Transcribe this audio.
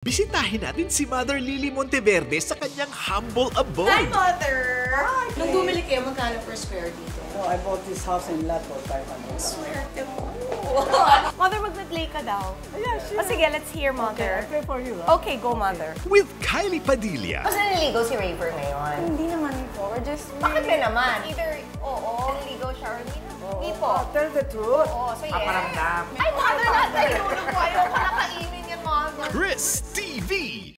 Bisitahin natin si Mother Lily Monteverde sa kanyang humble abode. Hi, Mother! Hi! Nung bumili kayo, magkano per square dito? No, I bought this house in lot for 500. Swerte mo! Mother, mag-play ka daw. Yeah, sure. Oh, sige, let's hear, Mother. Okay, for you. Huh? Okay, go, Mother. With Kylie Padilla. Basta naligo si Raver ngayon. Hindi naman po. We're just... Bakit ka naman? Either, oo, naligo siya or hindi naman. Hindi po. Tell the truth. Oo, so yes. Paparamdam. Ay, Mother, nasa inulog ko. Ayaw ko nakainin yan, Mother. KRIS TV.